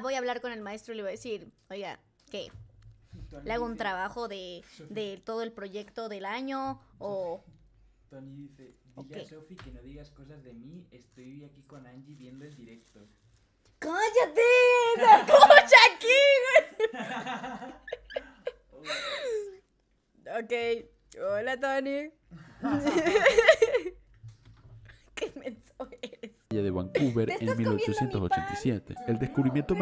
Voy a hablar con el maestro y le voy a decir, oiga, ¿qué? ¿Le hago un trabajo de todo el proyecto del año o...? Tony dice, dile a Sofi que no digas cosas de mí, estoy aquí con Angie viendo el directo. ¡Cállate! ¡Se escucha aquí! Ok, hola Tony. ¿Qué menso eres? De Vancouver en 1887. El descubrimiento más